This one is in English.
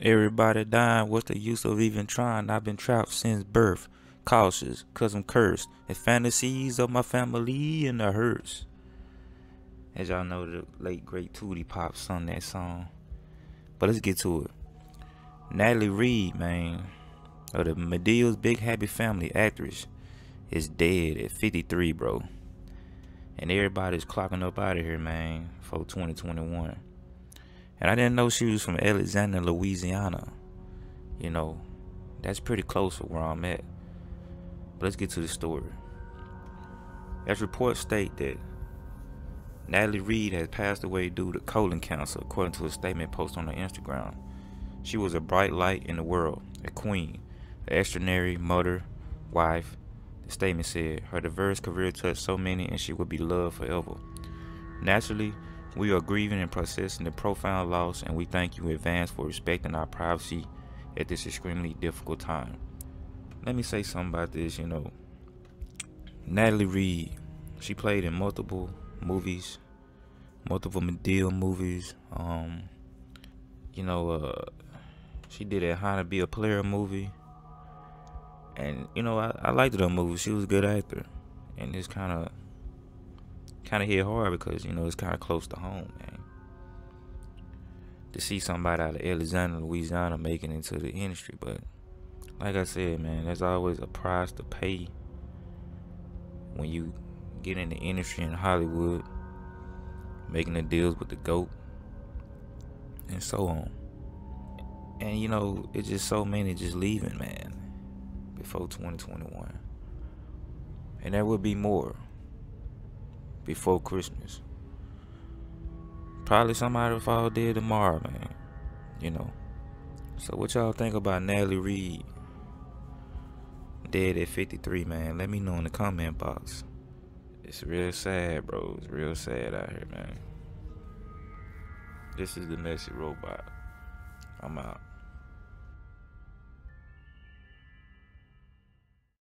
Everybody dying, what's the use of even trying? I've been trapped since birth, cautious, cause I'm cursed. The fantasies of my family and the hurts. As y'all know, the late great Tootie Pop sung that song. But let's get to it. Natalie Reid, man, of the Madea's Big Happy Family, actress, is dead at 53, bro. And everybody's clocking up out of here, man, for 2021. And I didn't know she was from Alexandria, Louisiana. You know, that's pretty close to where I'm at. But let's get to the story. As reports state that Natalie Reid has passed away due to colon cancer, according to a statement posted on her Instagram. She was a bright light in the world, a queen, an extraordinary mother, wife. The statement said, her diverse career touched so many and she would be loved forever. Naturally, we are grieving and processing the profound loss, and we thank you in advance for respecting our privacy at this extremely difficult time. Let me say something about this, you know. Natalie Reid, she played in multiple movies, multiple Madea movies. You know, she did a How to Be a Player movie. And, you know, I liked her movie. She was a good actor. And it's kind of hit hard because, you know, it's kind of close to home, man. To see somebody out of Alexandria, Louisiana making it into the industry. But like I said, man, there's always a price to pay when you get in the industry in Hollywood, making the deals with the GOAT and so on. And, you know, it's just so many just leaving, man, before 2021. And there will be more before Christmas. Probably somebody will fall dead tomorrow, man. You know. So what y'all think about Natalie Reid dead at 53, man? Let me know in the comment box. It's real sad, bro. It's real sad out here, man. This is the Messy Robot. I'm out.